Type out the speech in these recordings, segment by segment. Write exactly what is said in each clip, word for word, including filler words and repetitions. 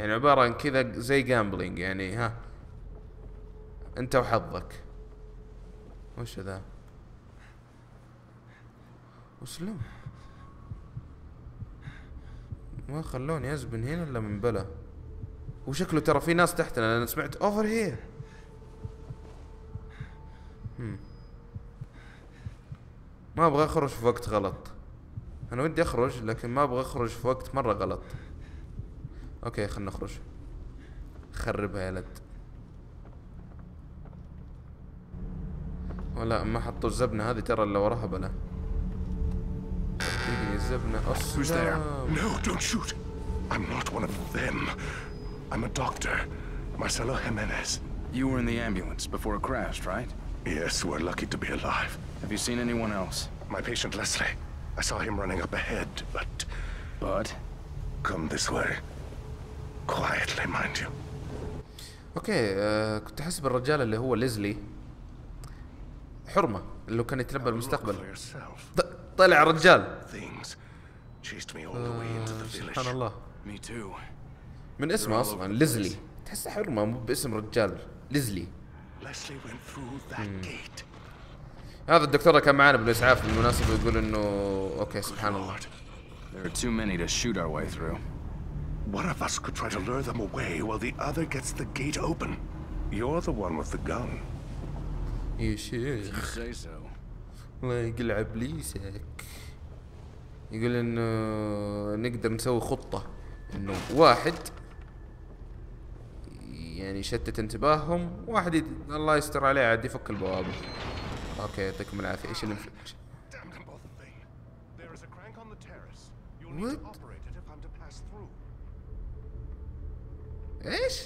يعني عبارة عن كذا زي جامبلينج يعني، ها انت وحظك. وش ذا؟ وسلم ما خلوني ازبن هنا الا من بلا. وشكله ترى في ناس تحتنا، انا سمعت اوفر هير. ما ابغى اخرج في وقت غلط، انا ودي اخرج لكن ما ابغى اخرج في وقت مرة غلط. اوكي خلنا نخرج. خربها يا لد. ولا ما حطوا الزبنة هذه ترى اللي وراها بلا. صدقني الزبنة اصلا. No, don't shoot. I'm not one of them. I'm a doctor. Marcelo Jimenez. You were in the ambulance before it crashed, right? Yes, we're lucky to be alive. Have you seen anyone else? My patient Leslie. I saw him running up ahead, but... But? Come this way. Quietly, mind you. اوكي آه، كنت احسب الرجال اللي هو ليزلي حرمة اللي كان يتنبأ المستقبل. طلع رجال. سبحان الله. من اسمه اصلا ليزلي، تحسه حرمة مو باسم رجال. ليزلي. هذا الدكتور كان معانا بالاسعاف بالمناسبة، يقول انه اوكي سبحان الله. There are too many to shoot our way through. One of us could try to lure them away while the other gets the gate open. You're the one with the gun. يا شيخ الله يقلع ابليسك. يقول انه نقدر نسوي خطة انه واحد يعني شتت انتباههم، واحد يد... الله يستر عليه عاد يفك البوابة. اوكي يعطيكم العافية. ايش اللي ايش؟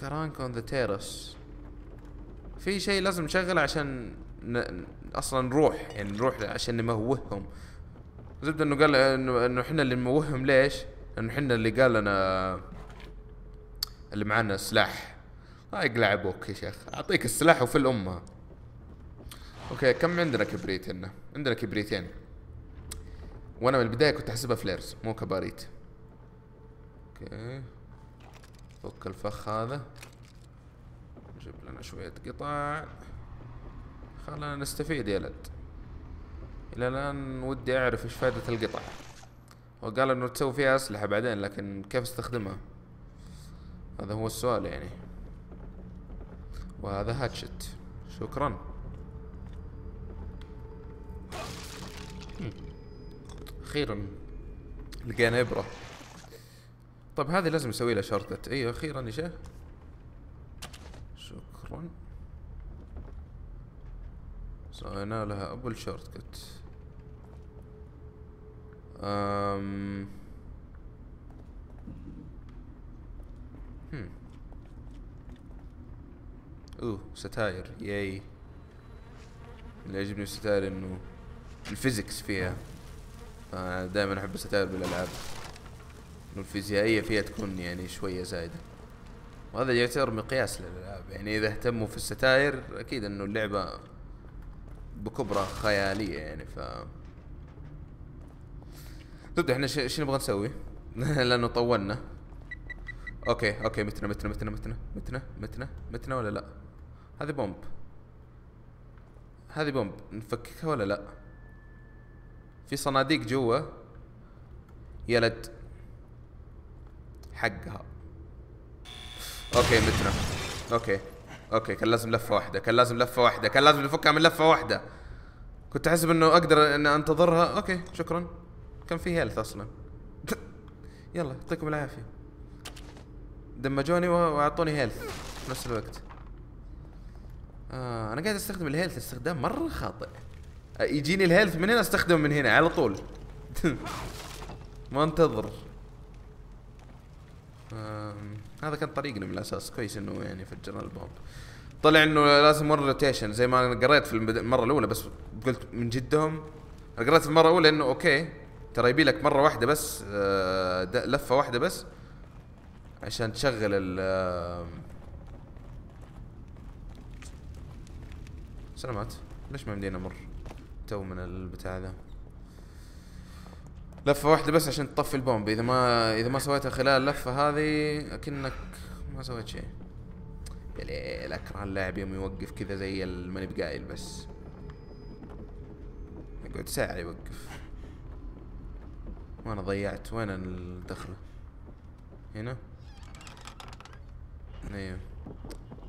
كرانك اون ذا تيرس. في شيء لازم نشغله عشان ن... اصلا نروح، يعني نروح عشان نموههم. زبد انه قال انه انه احنا اللي نموههم. ليش؟ لانه احنا اللي قال لنا اللي معانا سلاح. لا يقلع ابوك يا شيخ، اعطيك السلاح وفي الامه. اوكي كم عندنا كبريت؟ هنا عندنا كبريتين، وانا من البدايه كنت احسبها فليرز مو كباريت. اوكي فك الفخ هذا، نجيب لنا شوية قطع خلنا نستفيد يا لد. الى الان ودي اعرف ايش فائدة القطع. هو قال انه تسوي فيها اسلحة بعدين، لكن كيف استخدمها هذا هو السؤال يعني. وهذا هاتشت، شكرا. اخيرا لقينا ابرة. طب هذه لازم اسوي لها شرطة. ايوه اخيرا يا شيخ شكرا. سوينا لها ابو الشورت كت. امم هم اوه ستاير. ياي اللي يعجبني الستاير انه الفيزيكس فيها، فانا دائما احب الستاير بالالعاب انه الفيزيائية فيها تكون يعني شوية زايدة، وهذا يعتبر مقياس للألعاب. يعني إذا اهتموا في الستاير أكيد إنه اللعبة بكبرى خيالية يعني. ف تبدأ إحنا شو نبغى نسوي؟ لأنه طولنا. أوكي أوكي متنا متنا متنا متنا متنا متنا متنا ولا لأ؟ هذه بومب، هذه بومب نفككها ولا لأ؟ في صناديق جوا يا لد حقها. اوكي متنا. اوكي اوكي كان لازم لفه واحده، كان لازم لفه واحده، كان لازم نفكها من لفه واحده. كنت احسب انه اقدر ان انتظرها. اوكي شكرا. كان في هيلث اصلا. يلا يعطيكم العافيه، دمجوني واعطوني هيلث في نفس الوقت. آه انا قاعد استخدم الهيلث استخدام مره خاطئ. يجيني الهيلث من هنا استخدمه من هنا على طول. ما انتظر. آه، هذا كان طريقنا من الاساس. كويس انه يعني فجرنا البومب. طلع انه لازم ون روتيشن زي ما انا قريت في المره الاولى، بس قلت من جدهم قريت في المره الاولى انه اوكي ترى يبي لك مره واحده بس آه لفه واحده بس عشان تشغل ال آه سلامات. ليش ما مدينا مر تو من البتاع ذا؟ لفه واحده بس عشان تطفي البومب، اذا ما اذا ما سويتها خلال اللفه هذه اكنك ما سويت شيء. يا ليل اكره اللاعب يوم يوقف كذا زي الماني بقايل، بس يقعد ساعه يوقف. وانا ضيعت، وين الدخله؟ هنا؟ ايوه.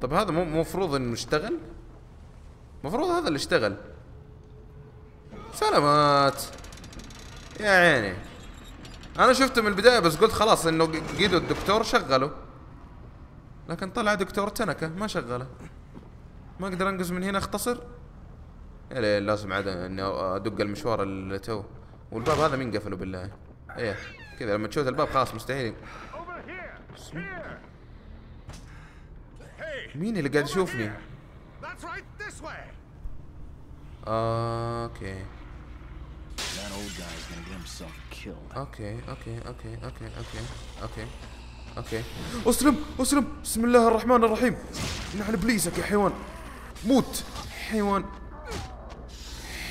طب هذا مو مفروض انه اشتغل؟ مفروض هذا اللي اشتغل. سلامات يا عيني. انا شفته من البدايه بس قلت خلاص انه قيدو الدكتور شغله، لكن طلع دكتور تنكه ما شغله. ما اقدر انقز من هنا اختصر. يا ليل لازم عاد اني ادق المشوار اللي تو. والباب هذا مين قفله بالله؟ ايه كذا لما تشوت الباب خلاص مستحيل. مين اللي قاعد يشوفني؟ اوكي اوكي اوكي اوكي اوكي اوكي اوكي اوكي اسلم اسلم، بسم الله الرحمن الرحيم. نحن بليسك يا حيوان، موت حيوان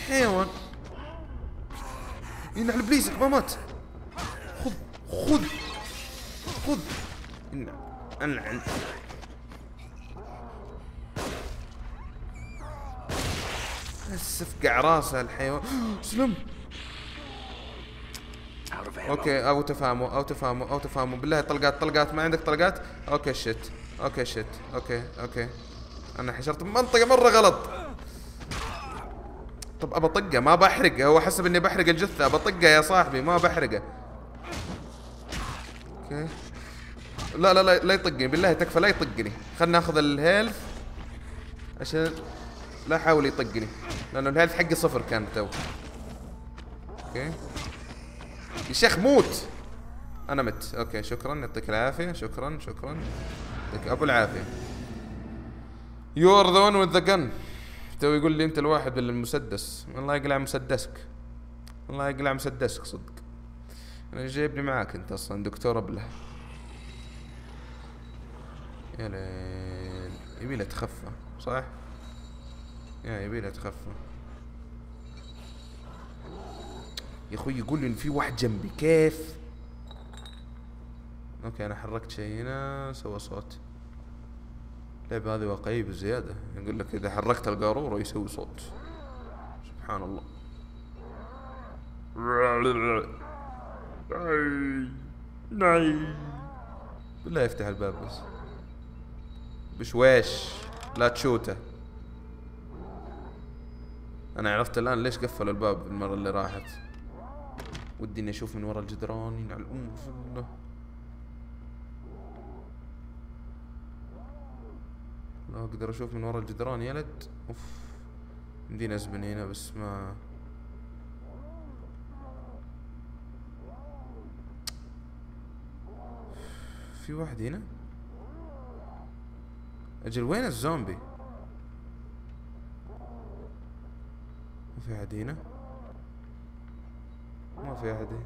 حيوان، ينعل بليسك ما مات. خذ خذ خذ انعل. بس افقع راسه الحيوان. اسلم. اوكي او تفهموا او تفهموا او تفهموا بالله. طلقات طلقات، ما عندك طلقات؟ اوكي شت اوكي شت اوكي اوكي. انا حشرت بمنطقه مره غلط. طب ابى طقه ما بحرقه، هو حسب اني بحرق الجثه. ابى طقه يا صاحبي ما بحرقه. اوكي لا لا لا لا يطقني بالله، تكفى لا يطقني. خلنا ناخذ الهيلث عشان لا حاول يطقني، لانه الهيلث حقي صفر كان تو. اوكي يا شيخ موت. انا مت. اوكي شكرا يعطيك العافيه، شكرا شكرا يعطيك ابو العافيه. يو ار ذا ون وذ ذا جن. تو يقول لي انت الواحد بالمسدس. الله يقلع مسدسك، الله يقلع مسدسك صدق. انا جايبني معاك انت اصلا دكتور ابله. يا ليل يبي له تخفى صح؟ يا يبي له تخفى يا اخوي. يقول لي ان في واحد جنبي، كيف؟ اوكي انا حركت شيء هنا سوى صوت. اللعبة هذه واقعية بزيادة، يقول لك اذا حركت القارورة يسوي صوت. سبحان الله. بالله يفتح الباب بس. بشويش لا تشوته. انا عرفت الان ليش قفلوا الباب المرة اللي راحت. ودي اني اشوف من ورا الجدران ينعل ام الله. لا اقدر اشوف من ورا الجدران يا ولد. اوف مدينة ازبن هنا بس ما في واحد هنا. اجل وين الزومبي؟ ما في احد هنا، ما في احد هنا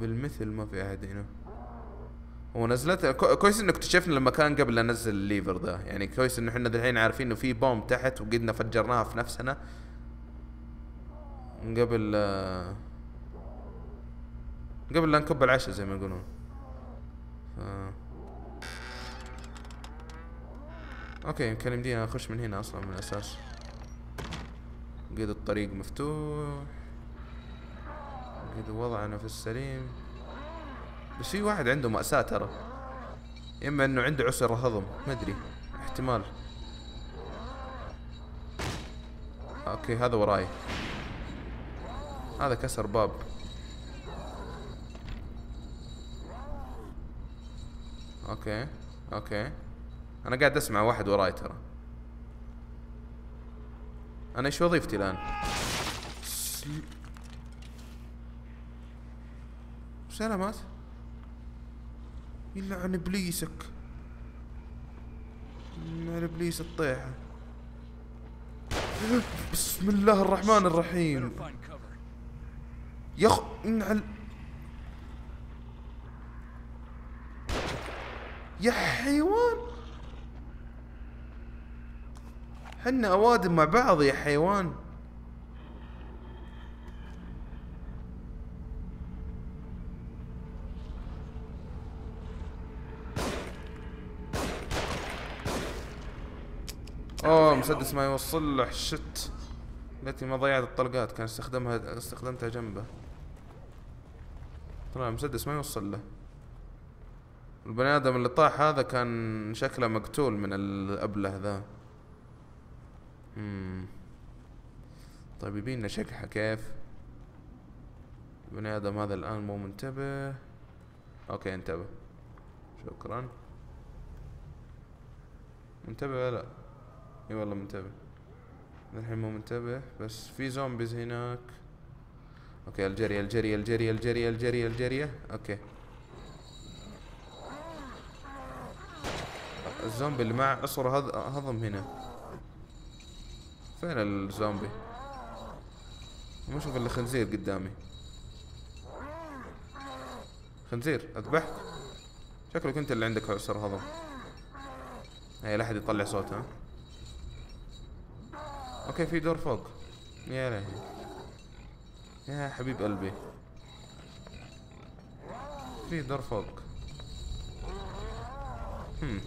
بالمثل، ما في احد هنا. هو نزلت كويس انه اكتشفنا المكان قبل لا ننزل الليفر ده، يعني كويس انه احنا الحين عارفين انه في بوم تحت وقدنا فجرناها في نفسنا قبل قبل لا نكب العشاء زي ما يقولون. ف... اوكي يمكن يمدينا اخش من هنا اصلا من الاساس. قيد الطريق مفتوح، قيد وضعنا في السليم. بس في واحد عنده مأساة ترى، اما انه عنده عسر هضم ما ادري، احتمال. اوكي هذا وراي، هذا كسر باب. اوكي اوكي انا قاعد اسمع واحد وراي ترى. انا ايش وظيفتي الان؟ سلامات يلعن ابليسك، يلعن ابليس الطيحه. بسم الله الرحمن الرحيم. يا اخ ينعل يا حيوان. حنا اوادم مع بعض يا حيوان. اوه مسدس ما يوصل له. شت التي ما ضيعت الطلقات كان استخدمها استخدمتها جنبه. طلع مسدس ما يوصل له. البني ادم اللي طاح هذا كان شكله مقتول من الابله ذا. امم طيب يبينا شقحه كيف؟ البني ادم هذا الان مو منتبه. اوكي انتبه شكرا. منتبه ولا لا؟ اي والله منتبه. الحين مو منتبه بس في زومبيز هناك. اوكي الجري الجري الجري الجري الجري الجري. اوكي الزومبي اللي مع عصر هضم هنا. فين الزومبي؟ ما اشوف الا خنزير قدامي. خنزير اذبحك؟ شكلك انت اللي عندك عصر هضم. هي لا احد يطلع صوتها. اوكي في دور فوق. يا لهي يا حبيب قلبي في دور فوق. هم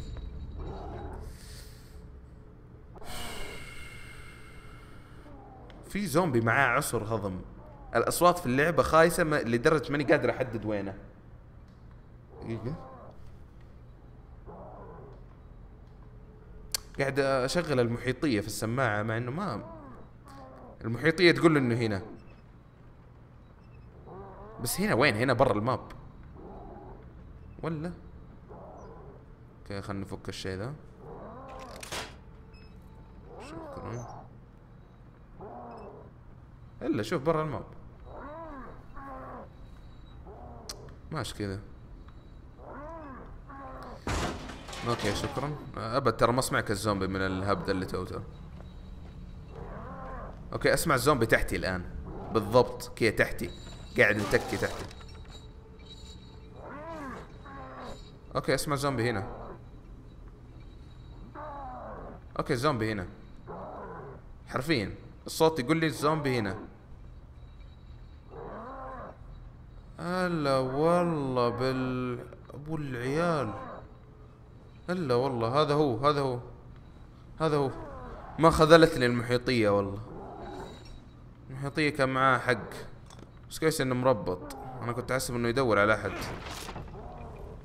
في زومبي معاه عصر هضم. الاصوات في اللعبه خايسه لدرجه ماني قادر احدد وينه. دقيقه قاعد اشغل المحيطيه في السماعه مع انه ما المحيطيه تقول انه هنا بس هنا وين؟ هنا برا الماب ولا؟ اوكي خلنا نفك الشيء ذا. شكرا. الا شوف برا الماب ماشي كذا. اوكي شكرا. ابد ترى ما اسمعك الزومبي من الهبده اللي توته. اوكي اسمع الزومبي تحتي الان بالضبط كذا تحتي قاعد متكي تحتي. اوكي اسمع الزومبي هنا. اوكي الزومبي هنا حرفيا الصوت يقول لي الزومبي هنا. هلا والله بال ابو العيال. هلا والله هذا هو هذا هو هذا هو. ما خذلتني المحيطية والله. المحيطية كان معاه حق بس كويس انه مربط. انا كنت احسب انه يدور على احد.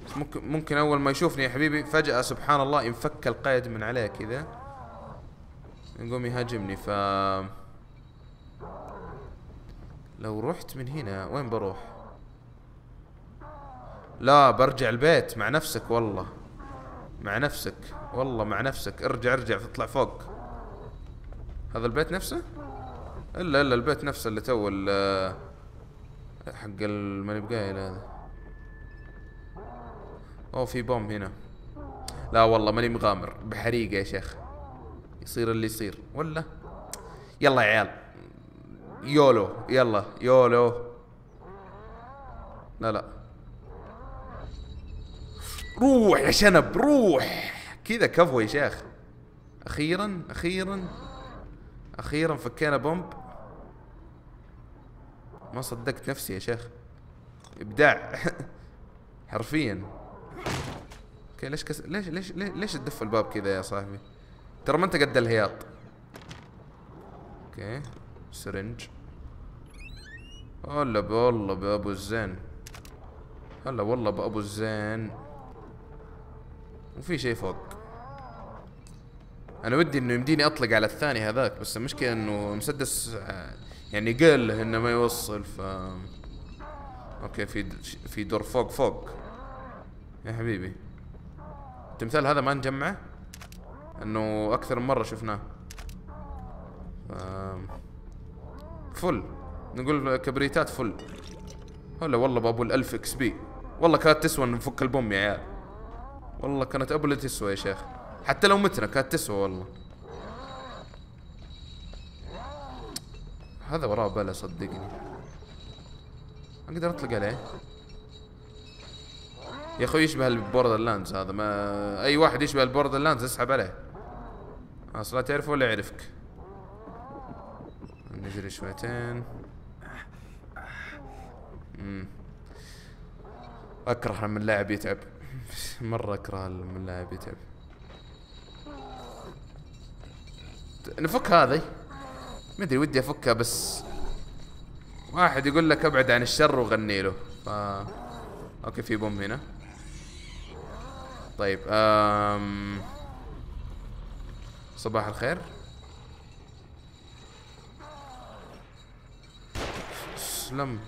بس ممكن ممكن اول ما يشوفني يا حبيبي فجأة سبحان الله ينفك القيد من عليه كذا يقوم يهاجمني. ف لو رحت من هنا وين بروح؟ لا برجع البيت مع نفسك والله. مع نفسك والله مع نفسك. ارجع ارجع اطلع فوق. هذا البيت نفسه؟ الا الا البيت نفسه اللي تو حق الماني بقايل هذا. اوه في بوم هنا. لا والله ماني مغامر بحريقه يا شيخ. يصير اللي يصير ولا؟ يلا يا عيال يولو يلا يولو. لا لا روح يا شنب روح كذا كفو يا شيخ. اخيرا اخيرا اخيرا فكينا بومب. ما صدقت نفسي يا شيخ ابداع. حرفيا. اوكي ليش كس... ليش ليش ليش تدف الباب كذا يا صاحبي؟ ترى ما انت قد الهياط. اوكي سرنج. هلا والله بابو الزين. هلا والله بابو الزين. وفي شيء فوق. انا ودي انه يمديني اطلق على الثاني هذاك بس المشكله انه مسدس يعني قال له انه ما يوصل. ف اوكي في في دور فوق فوق يا حبيبي. التمثال هذا ما نجمعه انه اكثر من مره شفناه. ف فل نقول كبريتات فل. هلا والله بابو الالف اكس بي. والله كانت تسوى نفك البوم يا عيال. والله كانت ابو اللي تسوى يا شيخ. حتى لو متنا كانت تسوى والله. هذا وراه بلا صدقني. اقدر اطلق عليه يا اخوي. يشبه البوردرلاندز هذا. ما اي واحد يشبه البوردرلاندز اسحب عليه. اصلا تعرفه ولا يعرفك. نجري شويتين. امم اكره لما اللاعب يتعب. مرة اكره لما اللاعب يتعب. نفك هذه. ما ادري ودي افكها بس واحد يقول لك ابعد عن الشر وغني له. ف... اوكي في بوم هنا. طيب أم... صباح الخير. سلم.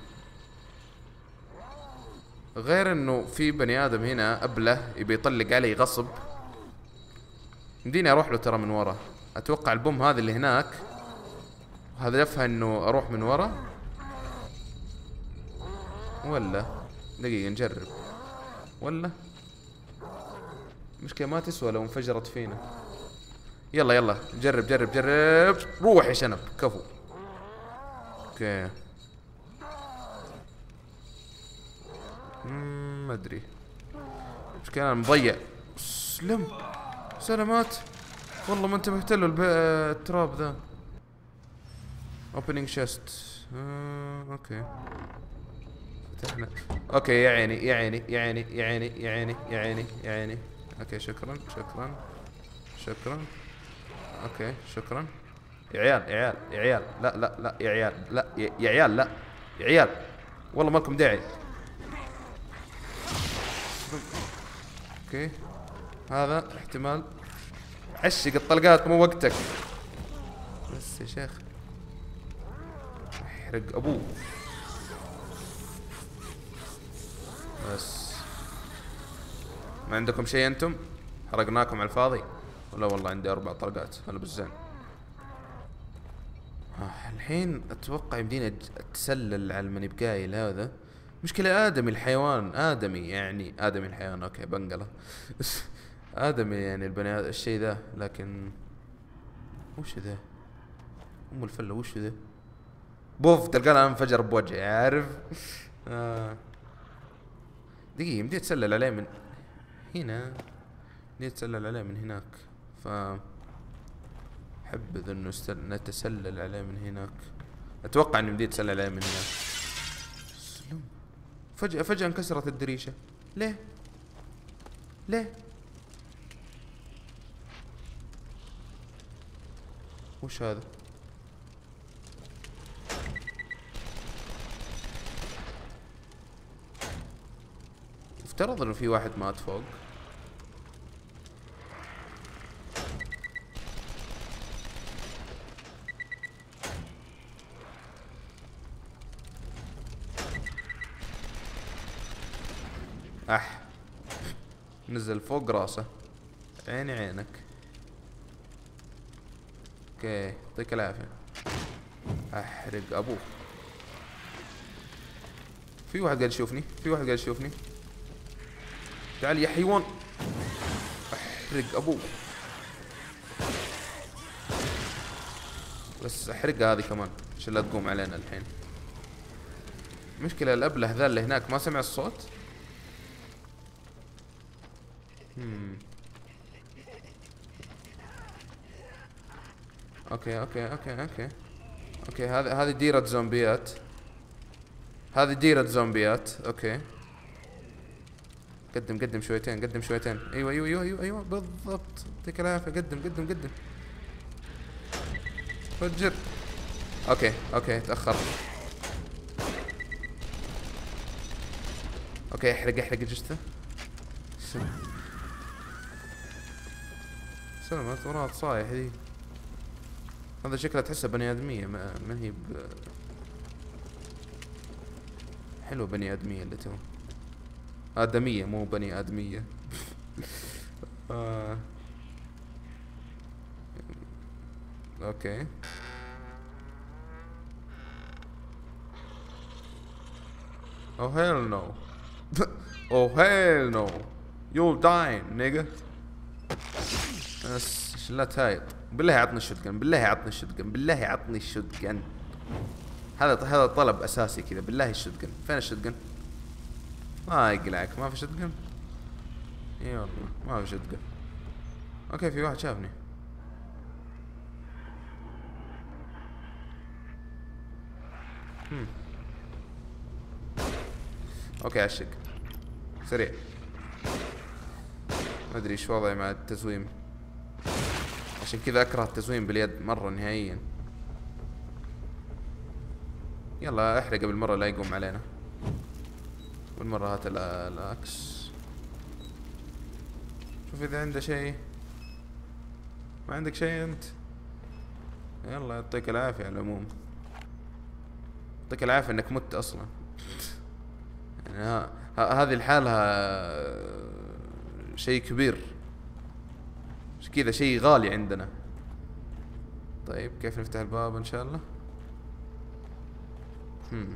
غير انه في بني ادم هنا ابله يبي يطلق علي غصب. يمديني اروح له ترى من ورا. اتوقع البوم هذا اللي هناك هدفها انه اروح من ورا. ولا دقيقة نجرب. ولا مشكلة ما تسوى لو انفجرت فينا. يلا يلا جرب جرب جرب. روح يا شنب كفو. اوكي. اممم ما ادري. مشكلة انا مضيع. سلم. سلامات. والله ما انتبهت له التراب ذا. اوبننج شيست. اوكي. فتحنا. اوكي يا عيني يا عيني يا عيني يا عيني يا عيني يا عيني يا عيني. اوكي شكرا شكرا شكرا. اوكي شكرا. يا عيال يا عيال يا عيال لا لا لا يا عيال لا يا عيال لا يا عيال والله ما لكم داعي. اوكي هذا احتمال. عشق الطلقات مو وقتك. بس يا شيخ احرق ابوه. بس ما عندكم شيء انتم؟ حرقناكم على الفاضي. ولا والله عندي اربع طلقات. هلا بالزين. الحين اتوقع يمديني اتسلل على من بقايل هذا. مشكلة آدمي الحيوان آدمي يعني آدمي الحيوان. أوكي بنقله آدمي يعني البني آدم الشيء ذا. لكن وش ذا؟ أم الفلة وش ذا؟ بوف تلقاه انفجر بوجهي عارف؟ آه. دقيقة يمدي أتسلل عليه من هنا. يمدي أتسلل عليه من هناك. ف حبذ إنه نتسلل عليه من هناك. أتوقع إنه يمدي أتسلل عليه من هناك. فجأة فجأة انكسرت الدريشة. ليه؟ ليه؟ وش هذا؟ افترض انه في واحد مات فوق. أح نزل فوق راسه. عيني عينك. اوكي يعطيك العافية. احرق ابوه. في واحد قاعد يشوفني، في واحد قاعد يشوفني. تعال يا حيوان. احرق ابوه. بس احرقها هذه كمان عشان لا تقوم علينا الحين. المشكلة الابله ذا اللي هناك ما سمع الصوت. مم. اوكي اوكي اوكي اوكي اوكي هذا هذه ديرة زومبيات. هذه ديرة زومبيات. اوكي قدم قدم شويتين قدم شويتين. ايوه ايوه ايوه ايوه, أيوة. بالضبط يعطيك العافية. قدم قدم قدم. فجر. اوكي اوكي تأخرت. اوكي احرق احرق جثته. سلامات وراه صايح ذي. هذا شكلها تحسها بني ادمية ما, ما هي ب... حلوة بني ادمية اللي تو آدمية مو بني ادمية. آه. اوكي او هيل نو. او هيل نو. You'll die, nigga. بس شلات هاي. بالله عطني الشوتجن، بالله عطني الشوتجن، بالله عطني الشوتجن. هذا هذا طلب اساسي كذا، بالله الشوتجن، فين الشوتجن؟ ما يقلعك، ما في شوتجن؟ اي والله، ما في شوتجن. اوكي في واحد شافني. هم. اوكي عشق. سريع. ما ادري ايش وضعي مع التزويم. عشان كذا اكره التزوين باليد مرة نهائيا. يلا احرق قبل مرة لا يقوم علينا. والمرة هات الاكس. شوف اذا عنده شيء. ما عندك شيء انت؟ يلا يعطيك العافية على العموم. يعطيك العافية انك مت اصلا. يعني ها هذه لحالها شيء كبير. مش كذا شيء غالي عندنا. طيب كيف نفتح الباب ان شاء الله؟ هم.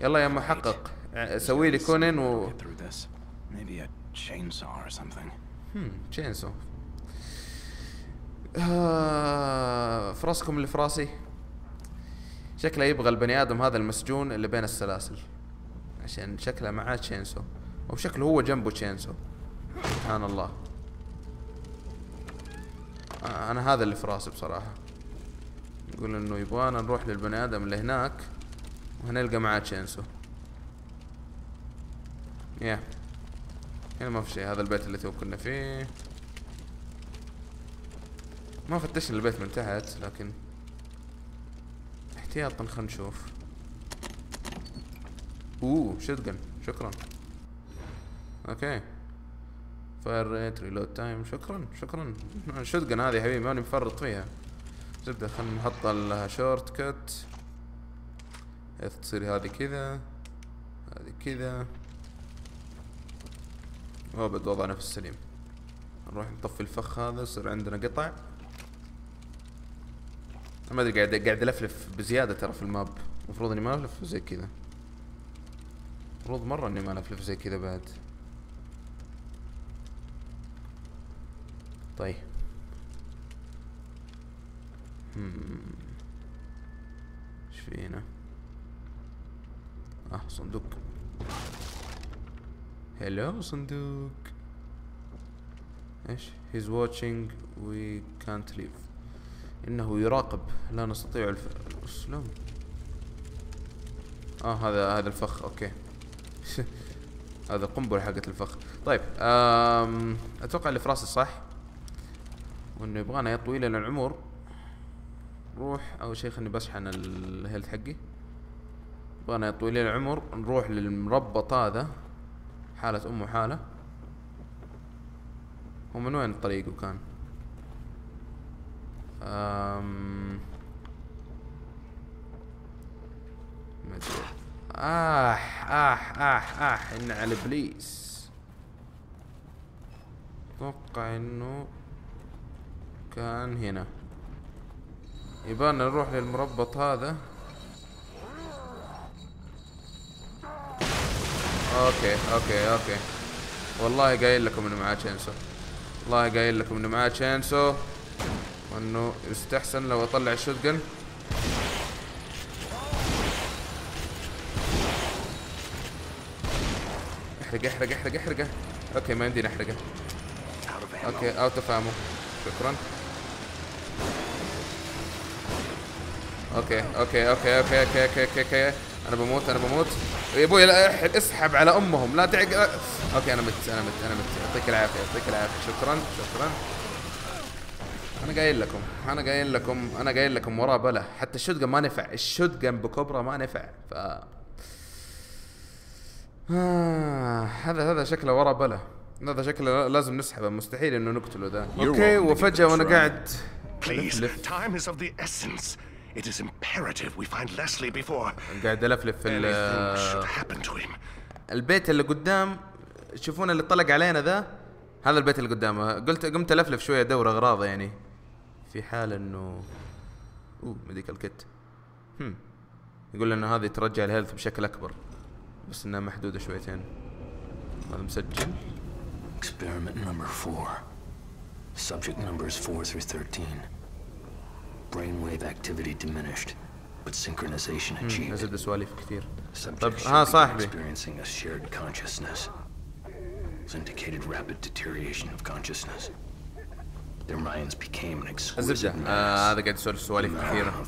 يلا يا محقق سوي لي كونين و هم تشينسو. آه فراسكم اللي في راسي شكله يبغى البني ادم هذا المسجون اللي بين السلاسل عشان شكله معاه تشينسو او شكله هو جنبه تشينسو. سبحان الله. آه انا هذا اللي في راسي بصراحه. نقول انه يبغانا نروح للبني ادم اللي هناك وهنلقى معاه تشينسو. يا هنا ما في شيء. هذا البيت اللي تو كنا فيه ما فتشنا البيت من تحت لكن احتياطا خلينا نشوف. اوه شوتجن شكرا. اوكي فاير ريت ريلود تايم شكرا شكرا. شوتجن هذه يا حبيبي ماني مفرط فيها زبده. خلينا نحط لها شورت كات تصير هذه كذا هذه كذا. وابد وضعنا في السليم. نروح نطفي الفخ هذا يصير عندنا قطع. ما ادري قاعد قاعد الفلف بزياده ترى في الماب. المفروض اني ما الفلف زي كذا. المفروض مره اني ما الفلف زي كذا بعد. طيب امم ايش فينا؟ اه صندوق. هلو صندوق. ايش؟ he's watching we can't leave. انه يراقب لا نستطيع الف... اسلم. اه هذا هذا الفخ اوكي. هذا القنبله حقت الفخ. طيب آم... اتوقع اللي في راسي صح. وانه يبغانا يا طويل العمر. روح اول شيء خلني بشحن الهيلث حقي. يبغانا يا طويل العمر نروح للمربط هذا. حالة أمه حالة. هو من وين طريقه كان؟ أمم آح آح آح آح إنه على إبليس. أتوقع إنه كان هنا. يبان نروح للمربط هذا. اوكي اوكي اوكي. والله قايل لكم انه معاه تشينسو. والله قايل لكم انه معاه تشينسو. وانه يستحسن لو اطلع الشوتجن. احرق احرق احرق احرقه. اوكي ما يمديني احرقه. اوكي اوت اوف امو شكرا. اوكي اوكي اوكي اوكي اوكي اوكي اوكي, أوكي. انا بموت انا بموت يا ابوي. لا اسحب على امهم لا تعق. اوكي انا مت انا مت انا مت. يعطيك العافيه يعطيك العافيه شكرا شكرا. انا قايل لكم انا قايل لكم انا قايل لكم وراه بلا. حتى الشوتجن ما نفع. الشوتجن بكبره ما نفع. ف هذا هذا شكله وراه بلا. هذا شكله لازم نسحبه مستحيل انه نقتله ده. اوكي وفجاه وانا قاعد It is imperative we find Leslie before. قاعد ألفلف في ال. البيت اللي قدام تشوفون اللي طلق علينا ذا هذا البيت اللي قدامه. قلت قمت ألفلف شوية دور أغراضه يعني في حال إنه أوه ميديكال كيت. هم يقول إنه هذه ترجع الهيلث بشكل أكبر بس إنها محدودة شويتين. هذا مسجل. Experiment number four. Subject numbers four through thirteen. brainwave activity diminished but synchronization achieved. هذا السوالف كثير. طب ها صاحبي experiencing a shared consciousness indicated rapid deterioration of consciousness. Their minds became an exquisite. هذا قاعد يسولف سوالف كثيره.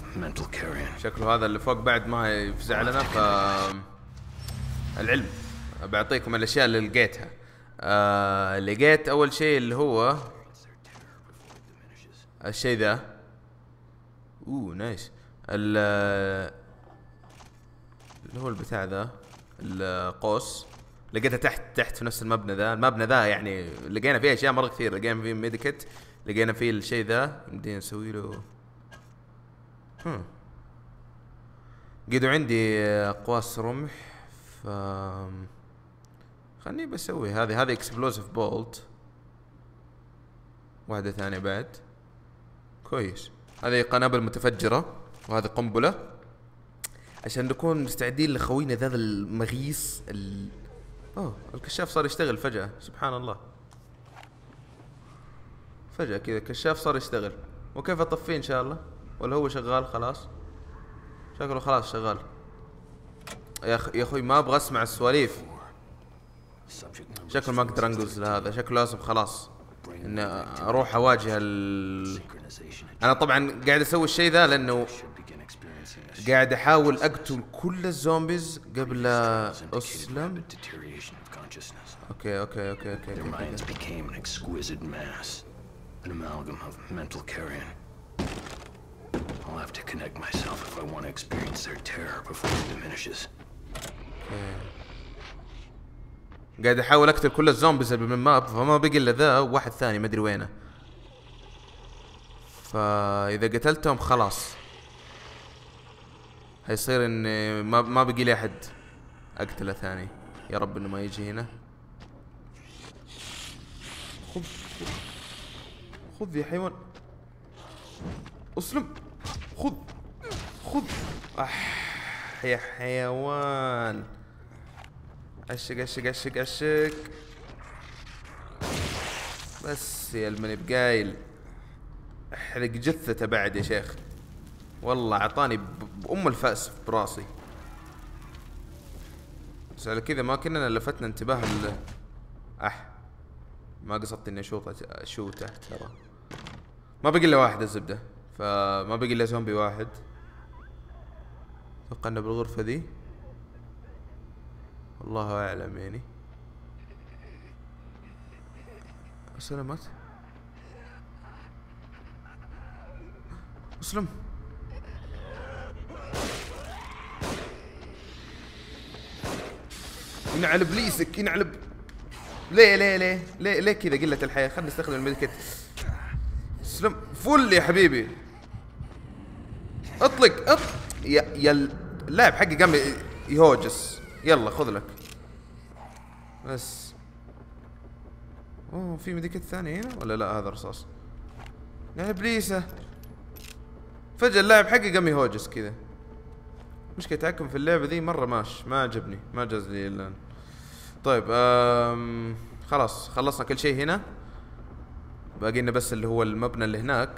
شكله هذا اللي فوق بعد ما يفزع لنا. ف العلم بعطيكم الاشياء اللي لقيتها. آه لقيت اول شيء اللي هو الشيء ذا. اوه نايس. اللي هو البتاع ذا القوس لقيتها تحت تحت في نفس المبنى ذا. المبنى ذا يعني لقينا فيه اشياء مره كثير. لقينا فيه ميديكت، لقينا فيه الشيء ذا يمدينا نسوي له. هم قيدو عندي اقواس رمح، ف خلني بسوي هذه هذه اكسبلوزيف بولت، واحدة ثانية بعد. كويس، هذه قنابل متفجرة وهذه قنبلة عشان نكون مستعدين لخوينا ذا المغيص ال... اوه الكشاف صار يشتغل فجأة، سبحان الله. فجأة كذا الكشاف صار يشتغل. وكيف اطفيه ان شاء الله؟ ولا هو شغال خلاص؟ شكله خلاص شغال. يا أخ... يا اخوي ما ابغى اسمع السواليف. شكله ما اقدر انقز لهذا، شكله لازم خلاص ان اروح اواجه ال... انا طبعا قاعد اسوي الشيء ذا لانه قاعد احاول اقتل كل الزومبيز قبل اسلم. اوكي اوكي اوكي اوكي قاعد احاول اقتل كل الزومبيز اللي بالماب، فما بقي الا ذا وواحد ثاني ما ادري وينه. فاذا قتلتهم خلاص هيصير اني ما ما بقي لي احد اقتله ثاني. يا رب انه ما يجي هنا. خذ خذ يا حيوان، اسلم. خذ خذ اح يا حيوان. عشق عشق عشق عشق بس يا المني بقايل. احرق جثته بعد يا شيخ، والله اعطاني بام الفأس براسي. بس على كذا ما كنا لفتنا انتباه ال اح ما قصدت اني اشوط اشوته. ترى ما بقي الا واحد الزبده، فما بقي الا زومبي واحد. اتوقع انه بالغرفه ذي، الله اعلم يعني. سلامات اسلم. ينعلب ليسك، ينعلب. ليه ليه ليه ليه ليه كذا قلة الحياة. خلنا نستخدم الميديكت. اسلم فل يا حبيبي. اطلق اط يا يا اللاعب حقي قام يهوجس. يلا خذ لك بس. اوه في ميديكت ثانية هنا ولا لا؟ هذا رصاص. يا ابليسه فجأة اللاعب حقي قام يهوجس كذا. مشكلة التحكم في اللعبة ذي مرة ماش، ما عجبني، ما جاز لي الآن. طيب أم خلاص خلصنا كل شيء هنا. باقي لنا بس اللي هو المبنى اللي هناك،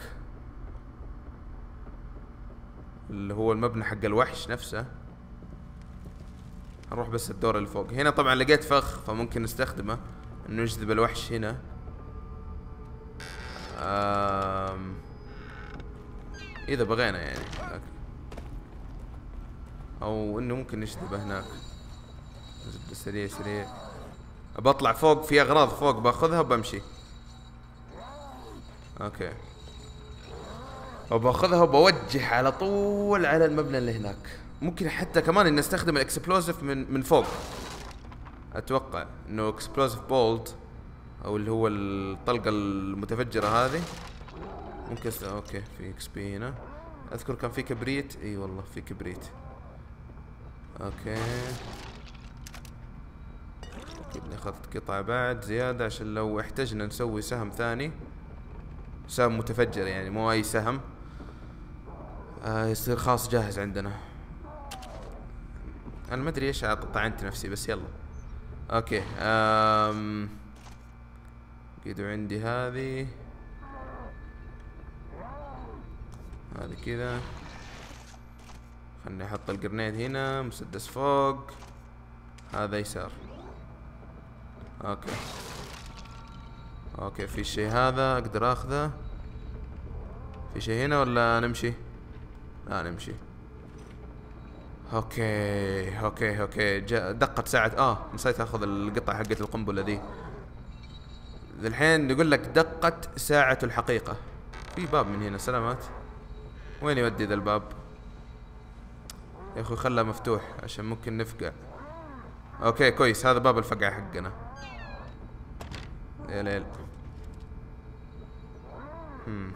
اللي هو المبنى حق الوحش نفسه. هنروح بس الدور اللي فوق هنا. طبعا لقيت فخ فممكن نستخدمه انه نجذب الوحش هنا. أم اذا بغينا يعني، او انه ممكن نجذبه هناك. زبده سريع سريع. بطلع فوق، في اغراض فوق باخذها وبمشي. اوكي. وباخذها وبوجه على طول على المبنى اللي هناك. ممكن حتى كمان اني استخدم الاكسبلوزيف من من فوق. اتوقع انه اكسبلوزيف بولت او اللي هو الطلقه المتفجره هذه ممكن است... اوكي في اكس بي هنا. اذكر كان في كبريت. اي والله في كبريت. اوكي اكيد اخذت قطعه بعد زياده عشان لو احتجنا نسوي سهم ثاني، سهم متفجر يعني مو اي سهم. آه يصير خاص جاهز عندنا. انا ما ادري ايش طعنت نفسي بس يلا. اوكي امم قيدو عندي هذه هذه كذا. خلني احط الجرنيد هنا، مسدس فوق، هذا يسار. اوكي اوكي في شيء هذا اقدر اخذه. في شيء هنا ولا نمشي؟ لا نمشي. اوكي اوكي اوكي دقت ساعة. اه نسيت اخذ القطعة حقت القنبلة ذي. الحين يقول لك دقت ساعة الحقيقة. في باب من هنا، سلامات. وين يودي ذا الباب يا اخوي؟ خله مفتوح عشان ممكن نفقع. اوكي كويس، هذا باب الفقعة حقنا. يا ليل. هم.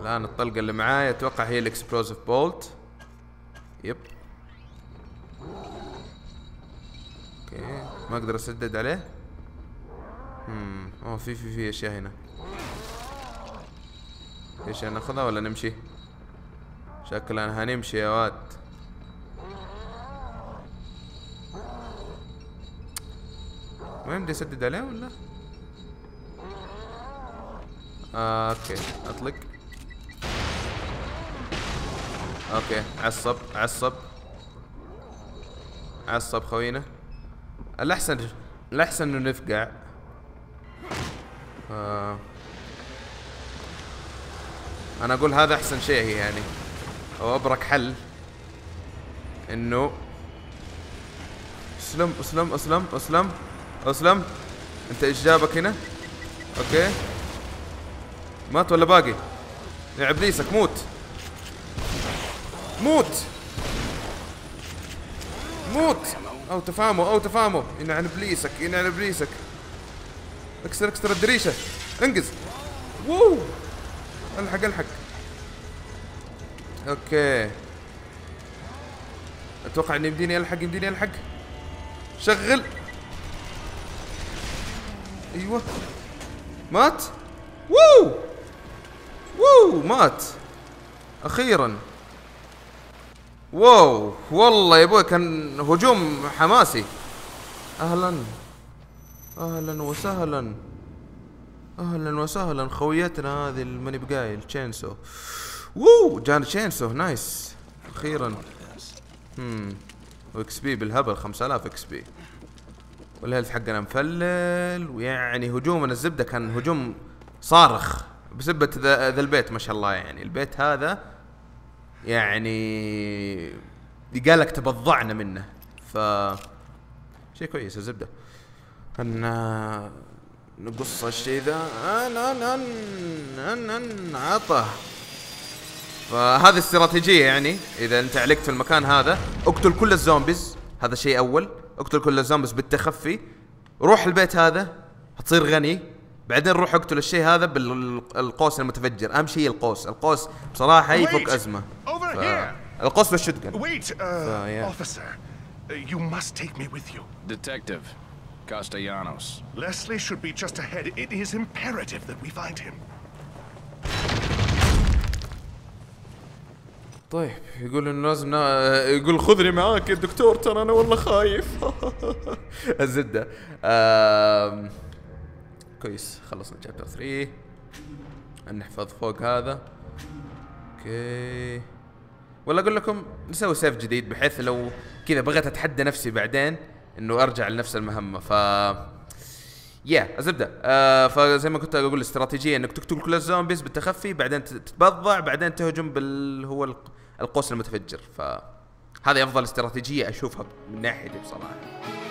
الان الطلقة اللي معاي اتوقع هي الاكسبلوزيف بولت. يب. اوكي ما اقدر اسدد عليه. هم. اوه في في في اشياء هنا. ايش ناخذها ولا نمشي؟ شكلنا هنمشي يا واد. ما يمدي اسدد عليه ولا؟ آه اوكي اطلق. اوكي عصب عصب عصب خوينا. الاحسن الاحسن انه نفقع. آه. انا اقول هذا احسن شيء يعني، او ابرك حل، انه اسلم اسلم اسلم اسلم اسلم. انت ايش جابك هنا؟ اوكي مات ولا باقي؟ يا ابليسك موت موت موت. او تفهموا او تفهموا ينعن ابليسك ينعن ابليسك. اكسر اكسر الدريشه، انقز. واو الحق الحق. اوكي اتوقع اني يمديني الحق يمديني الحق. شغل. ايوه مات. ووو ووو مات اخيرا. واو والله يا ابوي كان هجوم حماسي. اهلا اهلا وسهلا اهلا وسهلا خويتنا هذه اللي ماني بقايل. تشينسو. ووو جانا تشينسو نايس اخيرا. امم واكس بي بالهبل خمسة آلاف اكس بي. والهيلث حقنا مفلل، ويعني هجومنا الزبده كان هجوم صارخ بسبة ذا, ذا البيت ما شاء الله. يعني البيت هذا يعني قالك تبضعنا منه، ف شيء كويس الزبده. ان نقص الشيء ذا ان ان ان ان عطه. فهذه استراتيجيه يعني، اذا انت علقت في المكان هذا اقتل كل الزومبيز، هذا شيء اول. اقتل كل الزومبيز بالتخفي، روح البيت هذا هتصير غني، بعدين روح اقتل الشيء هذا بالقوس المتفجر. اهم شيء القوس، القوس بصراحه يفك ازمه. القوس والشوتجن. Officer, you must take me with you. Detective Castellanos. Leslie should be just ahead. It is imperative that we find him. طيب يقول انه لازم، يقول خذني معاك يا دكتور ترى انا والله خايف. الزبده. آم... كويس خلصنا شابتر ثلاثة. نحفظ فوق هذا. اوكي ولا اقول لكم نسوي سيف جديد بحيث لو كذا بغيت اتحدى نفسي بعدين انه ارجع لنفس المهمه. ف يا الزبده. آه فزي ما كنت اقول الاستراتيجيه انك تقتل كل الزومبيز بالتخفي، بعدين تتبضع، بعدين تهجم بال هو القوس المتفجر. فهذه افضل استراتيجيه اشوفها من ناحيتي بصراحه.